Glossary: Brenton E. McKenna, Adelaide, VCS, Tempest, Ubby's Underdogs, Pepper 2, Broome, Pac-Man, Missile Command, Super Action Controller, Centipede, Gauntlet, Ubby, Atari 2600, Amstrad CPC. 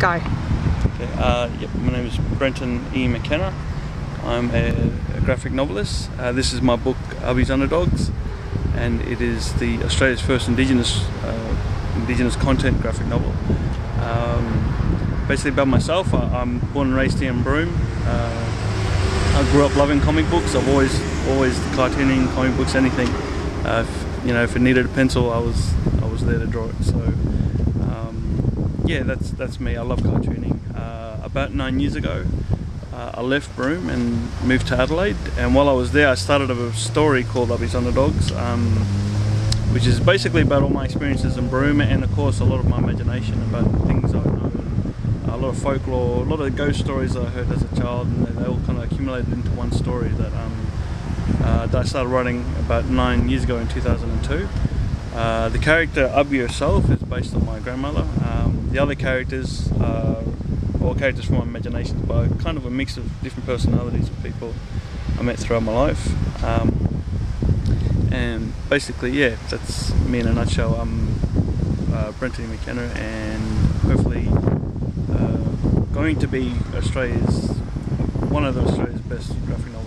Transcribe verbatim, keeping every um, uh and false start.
Go. Okay, uh, yep, my name is Brenton E. McKenna. I'm a, a graphic novelist. Uh, this is my book, Ubby's Underdogs, and it is the Australia's first Indigenous uh, Indigenous content graphic novel. Um, basically about myself. I, I'm born and raised here in Broome. Uh, I grew up loving comic books. I've always, always cartooning, comic books, anything. Uh, if, you know, if it needed a pencil, I was, I was there to draw it. So. Yeah, that's that's me. I love cartooning. Uh, about nine years ago, uh, I left Broome and moved to Adelaide. And while I was there, I started a story called Ubby's Underdogs, um, which is basically about all my experiences in Broome and, of course, a lot of my imagination about things I know, a lot of folklore, a lot of ghost stories I heard as a child, and they, they all kind of accumulated into one story that, um, uh, that I started writing about nine years ago in two thousand two. Uh, the character Ubby herself is based on my grandmother. Um, the other characters are all characters from my imagination, but kind of a mix of different personalities of people I met throughout my life. Um, and basically, yeah, that's me in a nutshell. I'm uh, Brenton McKenna, and hopefully uh, going to be Australia's, one of Australia's best graphic novels.